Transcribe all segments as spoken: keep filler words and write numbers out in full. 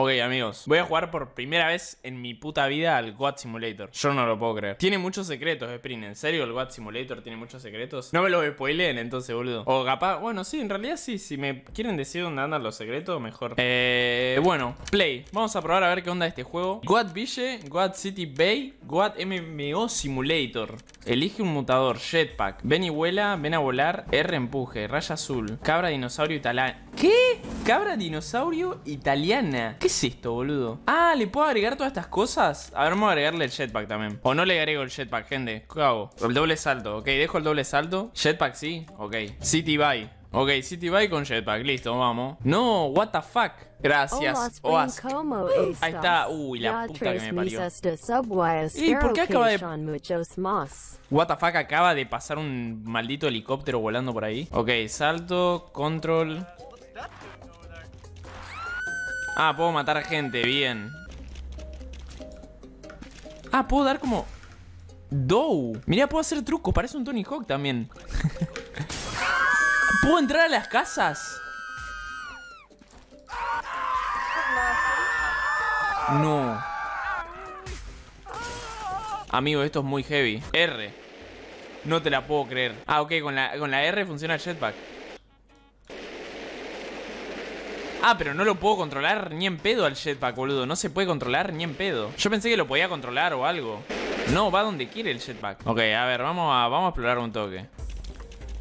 Ok, amigos, voy a jugar por primera vez en mi puta vida al God Simulator. Yo no lo puedo creer. Tiene muchos secretos, Sprint. ¿En serio el God Simulator tiene muchos secretos? No me lo spoileen entonces, boludo. O capaz... Bueno, sí, en realidad sí. Si me quieren decir dónde andan los secretos, mejor. Eh... Bueno, play. Vamos a probar a ver qué onda este juego. God Ville, God City Bay, God M M O Simulator. Elige un mutador, jetpack. Ven y vuela, ven a volar. R empuje, raya azul. Cabra, dinosaurio, italiana. ¿Qué? Cabra, dinosaurio, italiana. ¿Qué es esto, boludo? Ah, ¿le puedo agregar todas estas cosas? A ver, vamos a agregarle el jetpack también. O no le agrego el jetpack, gente. ¿Qué hago? El doble salto. Ok, dejo el doble salto. Jetpack sí. Ok. City Bike. Ok, City Bike con jetpack. Listo, vamos. No, what the fuck. Gracias, Oas. Ahí está. Uy, la puta que me parió. ¿Y por qué acaba de...? What the fuck, acaba de pasar un maldito helicóptero volando por ahí. Ok, salto, control... Ah, puedo matar gente, bien. Ah, puedo dar como... Dow. Mirá, puedo hacer trucos, parece un Tony Hawk también. ¿Puedo entrar a las casas? No. Amigo, esto es muy heavy. R. No te la puedo creer. Ah, ok, con la, con la R funciona el jetpack. Ah, pero no lo puedo controlar ni en pedo al jetpack, boludo. No se puede controlar ni en pedo. Yo pensé que lo podía controlar o algo. No, va donde quiere el jetpack. Ok, a ver, vamos a, vamos a explorar un toque.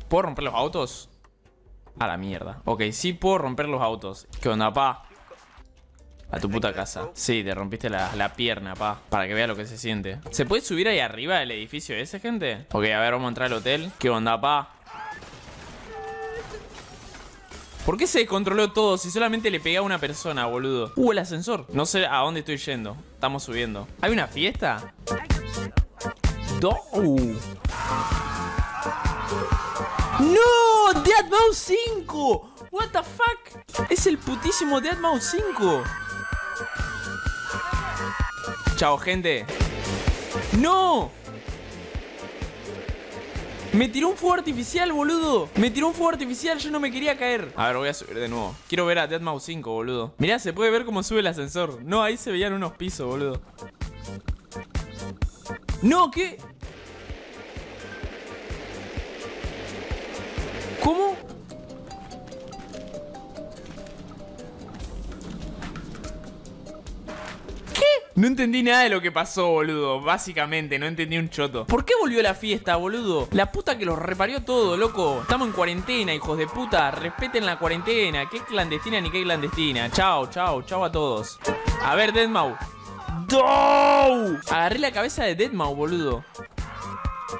¿Puedo romper los autos? A la mierda. Ok, sí puedo romper los autos. ¿Qué onda, pa? A tu puta casa. Sí, te rompiste la, la pierna, pa. Para que vea lo que se siente. ¿Se puede subir ahí arriba del edificio ese, gente? Ok, a ver, vamos a entrar al hotel. ¿Qué onda, pa? ¿Por qué se descontroló todo si solamente le pegué a una persona, boludo? Uh, el ascensor. No sé a dónde estoy yendo. Estamos subiendo. ¿Hay una fiesta? Do ¡No! Deadmau cinco. What the fuck? Es el putísimo Deadmau cinco. Chao, gente. ¡No! Me tiró un fuego artificial, boludo. Me tiró un fuego artificial, yo no me quería caer. A ver, voy a subir de nuevo. Quiero ver a Deadmau cinco, boludo. Mirá, se puede ver cómo sube el ascensor. No, ahí se veían unos pisos, boludo. No, ¿qué? ¿Cómo? No entendí nada de lo que pasó, boludo. Básicamente, no entendí un choto. ¿Por qué volvió la fiesta, boludo? La puta que los reparió todo, loco. Estamos en cuarentena, hijos de puta. Respeten la cuarentena. ¿Qué clandestina ni qué clandestina? Chao, chao, chao a todos. A ver, Deadmau. ¡Dow! Agarré la cabeza de Deadmau, boludo.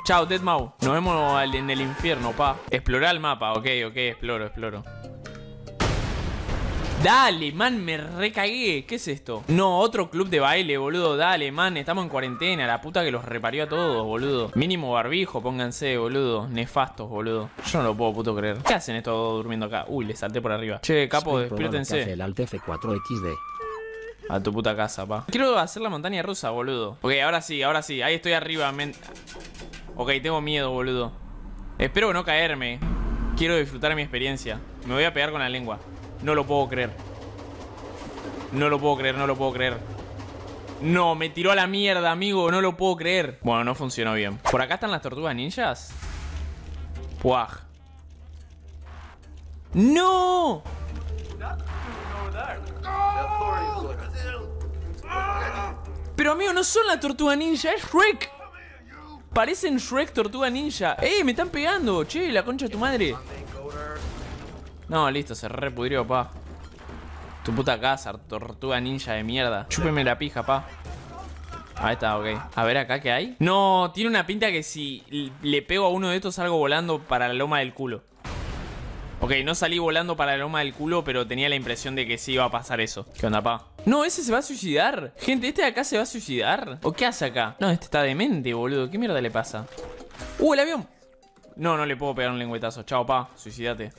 Chao, Deadmau. Nos vemos en el infierno, pa. Explorar el mapa. Ok, ok, exploro, exploro. Dale, man, me recagué. ¿Qué es esto? No, otro club de baile, boludo. Dale, man, estamos en cuarentena. La puta que los reparió a todos, boludo. Mínimo barbijo, pónganse, boludo. Nefastos, boludo. Yo no lo puedo puto creer. ¿Qué hacen estos dos durmiendo acá? Uy, le salté por arriba. Che, capo, despiértense. El Alt F cuatro equis de. A tu puta casa, pa. Quiero hacer la montaña rusa, boludo. Ok, ahora sí, ahora sí. Ahí estoy arriba, men. Ok, tengo miedo, boludo. Espero no caerme. Quiero disfrutar mi experiencia. Me voy a pegar con la lengua. No lo puedo creer. No lo puedo creer, no lo puedo creer. No, me tiró a la mierda, amigo. No lo puedo creer. Bueno, no funcionó bien. ¿Por acá están las tortugas ninjas? Puaj. ¡No! Pero, amigo, no son las tortugas ninja, es Shrek. Parecen Shrek tortuga ninja. ¡Eh, me están pegando! Che, la concha de tu madre. No, listo, se repudrió, pa. Tu puta casa, tortuga ninja de mierda. Chúpeme la pija, pa. Ahí está, ok. A ver acá, ¿qué hay? No, tiene una pinta que si le pego a uno de estos salgo volando para la loma del culo. Ok, no salí volando para la loma del culo, pero tenía la impresión de que sí iba a pasar eso. ¿Qué onda, pa? No, ese se va a suicidar. Gente, este de acá se va a suicidar. ¿O qué hace acá? No, este está demente, boludo. ¿Qué mierda le pasa? ¡Uh, el avión! No, no le puedo pegar un lengüetazo. Chao, pa. Suicídate.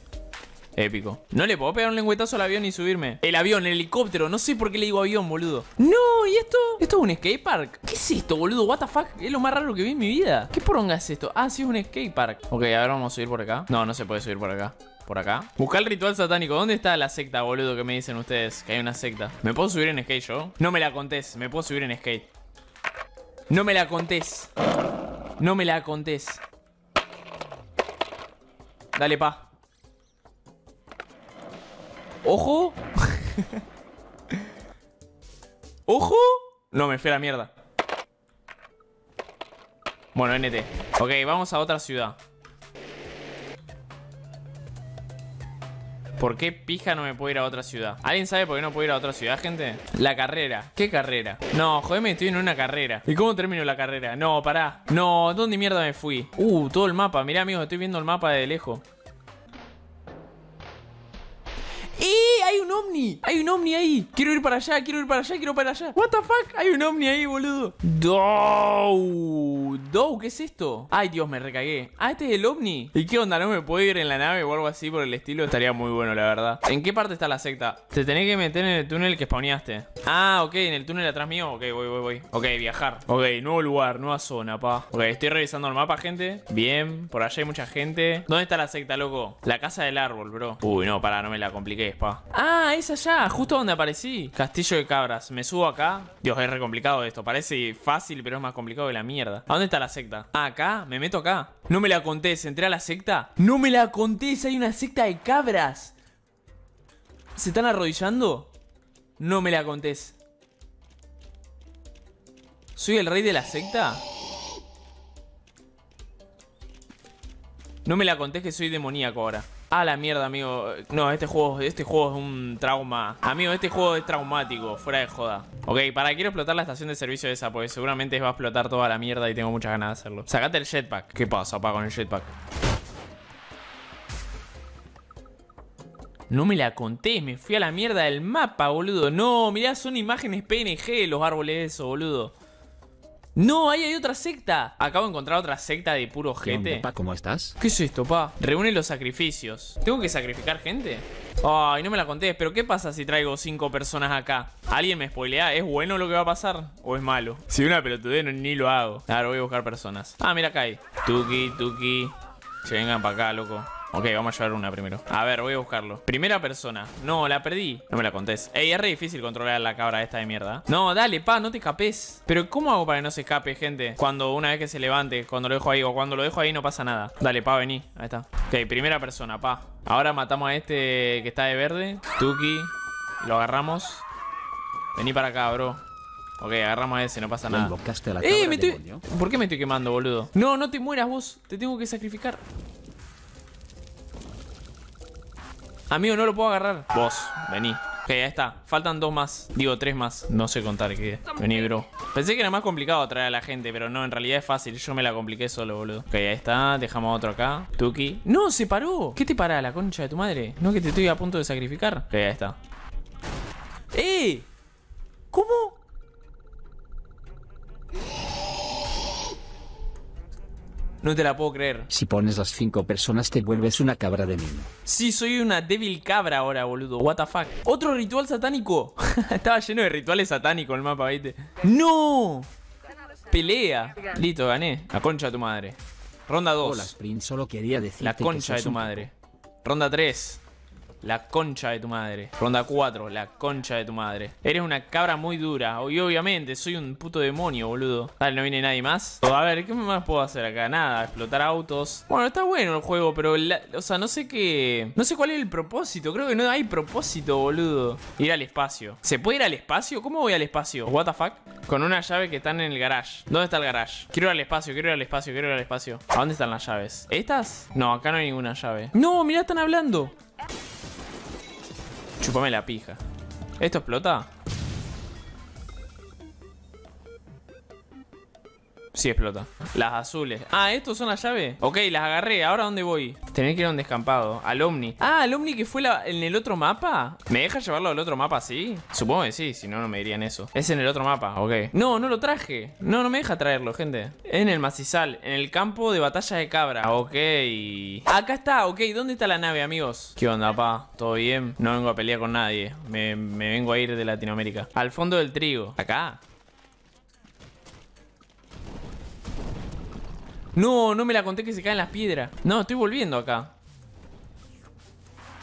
Épico. No le puedo pegar un lengüetazo al avión y subirme. El avión, el helicóptero. No sé por qué le digo avión, boludo. No, ¿y esto? ¿Esto es un skatepark? ¿Qué es esto, boludo? What the fuck? Es lo más raro que vi en mi vida. ¿Qué poronga es esto? Ah, sí, es un skatepark. Ok, a ver, vamos a subir por acá. No, no se puede subir por acá. por acá. Buscar el ritual satánico. ¿Dónde está la secta, boludo, que me dicen ustedes? Que hay una secta. ¿Me puedo subir en skate yo? No me la contés. Me puedo subir en skate. No me la contés. No me la contés. Dale, pa. Ojo. Ojo. No, me fui a la mierda. Bueno, N T. Ok, vamos a otra ciudad. ¿Por qué pija no me puedo ir a otra ciudad? ¿Alguien sabe por qué no puedo ir a otra ciudad, gente? La carrera. ¿Qué carrera? No, jodeme, estoy en una carrera. ¿Y cómo termino la carrera? No, pará. No, ¿dónde mierda me fui? Uh, todo el mapa. Mirá, amigos, estoy viendo el mapa de lejos. ¡Eh! ¡Hay un ovni! ¡Hay un ovni ahí! Quiero ir para allá, quiero ir para allá, quiero ir para allá. ¿What the fuck? Hay un ovni ahí, boludo. ¡Dow! ¡Dow! ¿Qué es esto? ¡Ay, Dios, me recagué! Ah, este es el ovni. ¿Y qué onda? ¿No me puedo ir en la nave o algo así por el estilo? Estaría muy bueno, la verdad. ¿En qué parte está la secta? Te tenés que meter en el túnel que spawneaste. Ah, ok, en el túnel atrás mío. Ok, voy, voy, voy. Ok, viajar. Ok, nuevo lugar, nueva zona, pa. Ok, estoy revisando el mapa, gente. Bien, por allá hay mucha gente. ¿Dónde está la secta, loco? La casa del árbol, bro. Uy, no, pará, no me la compliqué. Pa. Ah, es allá, justo donde aparecí. Castillo de cabras, me subo acá. Dios, es re complicado esto, parece fácil, pero es más complicado que la mierda. ¿A dónde está la secta? Ah, acá, me meto acá. No me la contés, ¿entré a la secta? No me la contés, hay una secta de cabras. ¿Se están arrodillando? No me la contés. ¿Soy el rey de la secta? No me la contés que soy demoníaco ahora. A la mierda, amigo. No, este juego, este juego es un trauma. Amigo, este juego es traumático. Fuera de joda. Ok, para quiero explotar la estación de servicio esa, porque seguramente va a explotar toda la mierda y tengo muchas ganas de hacerlo. Sacate el jetpack. ¿Qué pasa, pa, con el jetpack? No me la conté, me fui a la mierda del mapa, boludo. No, mirá, son imágenes P N G los árboles esos, boludo. No, ahí hay otra secta. Acabo de encontrar otra secta de puro gente. Pa, ¿cómo estás? ¿Qué es esto, pa? Reúne los sacrificios. ¿Tengo que sacrificar gente? Ay, no me la contés. ¿Pero qué pasa si traigo cinco personas acá? ¿Alguien me spoilea? ¿Es bueno lo que va a pasar? ¿O es malo? Si una pelotudez no, ni lo hago. Claro, voy a buscar personas. Ah, mira acá hay. Tuki, tuki. Se vengan para acá, loco. Ok, vamos a llevar una primero. A ver, voy a buscarlo. Primera persona. No, la perdí. No me la contés. Ey, es re difícil controlar la cabra esta de mierda. No, dale, pa, no te escapes. Pero ¿cómo hago para que no se escape, gente? Cuando una vez que se levante, cuando lo dejo ahí o cuando lo dejo ahí no pasa nada. Dale, pa, vení. Ahí está. Ok, primera persona, pa. Ahora matamos a este que está de verde. Tuki. Lo agarramos. Vení para acá, bro. Ok, agarramos a ese, no pasa nada. Eh, me estoy... ¿Por qué me estoy quemando, boludo? No, no te mueras vos. Te tengo que sacrificar. Amigo, no lo puedo agarrar. Vos, vení. Ok, ahí está. Faltan dos más. Digo, tres más. No sé contar qué. Vení, bro. Pensé que era más complicado atraer a la gente, pero no, en realidad es fácil. Yo me la compliqué solo, boludo. Ok, ahí está. Dejamos otro acá. Tuki. No, se paró. ¿Qué te pará, la concha de tu madre? No, que te estoy a punto de sacrificar. Ok, ahí está. ¡Eh! ¿Cómo? No te la puedo creer. Si pones las cinco personas te vuelves una cabra de mimo. Sí, soy una débil cabra ahora, boludo. What the fuck. Otro ritual satánico. Estaba lleno de rituales satánicos el mapa, ¿viste? ¡No! Pelea. Listo, gané. La concha de tu madre. Ronda dos. Hola, Sprint, solo quería decirte la concha que de tu un... madre. Ronda tres. La concha de tu madre. Ronda cuatro. La concha de tu madre. Eres una cabra muy dura. Y obviamente soy un puto demonio, boludo. Dale, no viene nadie más. A ver, ¿qué más puedo hacer acá? Nada, explotar autos. Bueno, está bueno el juego, pero la... o sea, no sé qué. No sé cuál es el propósito. Creo que no hay propósito, boludo. Ir al espacio. ¿Se puede ir al espacio? ¿Cómo voy al espacio? What the fuck. Con una llave que están en el garage. ¿Dónde está el garage? Quiero ir al espacio, quiero ir al espacio, quiero ir al espacio. ¿A dónde están las llaves? ¿Estas? No, acá no hay ninguna llave. No, mirá, están hablando. Chúpame la pija. ¿Esto explota? Sí, explota. Las azules. Ah, ¿estos son las llaves? Ok, las agarré. ¿Ahora dónde voy? Tenés que ir a un descampado. Al Omni. Ah, al Omni que fue la... en el otro mapa. ¿Me deja llevarlo al otro mapa así? Supongo que sí, si no, no me dirían eso. Es en el otro mapa, ok. No, no lo traje. No, no me deja traerlo, gente. En el macizal, en el campo de batalla de cabra. Ok. Acá está, ok. ¿Dónde está la nave, amigos? ¿Qué onda, pa? ¿Todo bien? No vengo a pelear con nadie. Me, me vengo a ir de Latinoamérica. Al fondo del trigo. ¿Acá? No, no me la conté que se caen las piedras. No, estoy volviendo acá.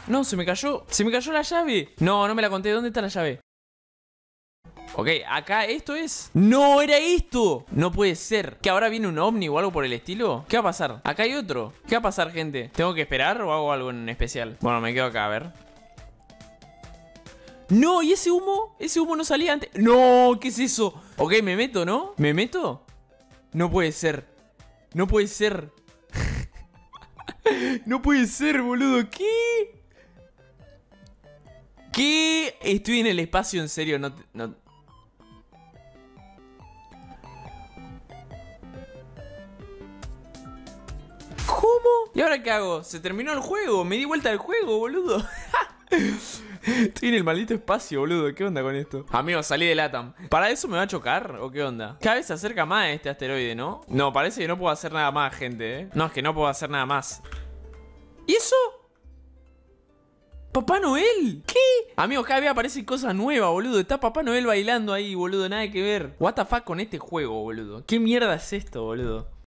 No, se me cayó. Se me cayó la llave. No, no me la conté. ¿Dónde está la llave? Ok, acá esto es... ¡No, era esto! No puede ser. ¿Que ahora viene un ovni o algo por el estilo? ¿Qué va a pasar? Acá hay otro. ¿Qué va a pasar, gente? ¿Tengo que esperar o hago algo en especial? Bueno, me quedo acá, a ver. ¡No! ¿Y ese humo? Ese humo no salía antes. ¡No! ¿Qué es eso? Ok, me meto, ¿no? ¿Me meto? No puede ser. No puede ser. No puede ser, boludo. ¿Qué? ¿Qué? Estoy en el espacio, en serio. No... no... ¿Cómo? ¿Y ahora qué hago? Se terminó el juego, me di vuelta al juego, boludo. Estoy en el maldito espacio, boludo. ¿Qué onda con esto? Amigo, salí de LATAM. ¿Para eso me va a chocar o qué onda? Cada vez se acerca más este asteroide, ¿no? No, parece que no puedo hacer nada más, gente, ¿eh? No, es que no puedo hacer nada más. ¿Y eso? ¿Papá Noel? ¿Qué? Amigos, cada vez aparecen cosas nuevas, boludo. Está Papá Noel bailando ahí, boludo. Nada que ver. What the fuck con este juego, boludo. ¿Qué mierda es esto, boludo?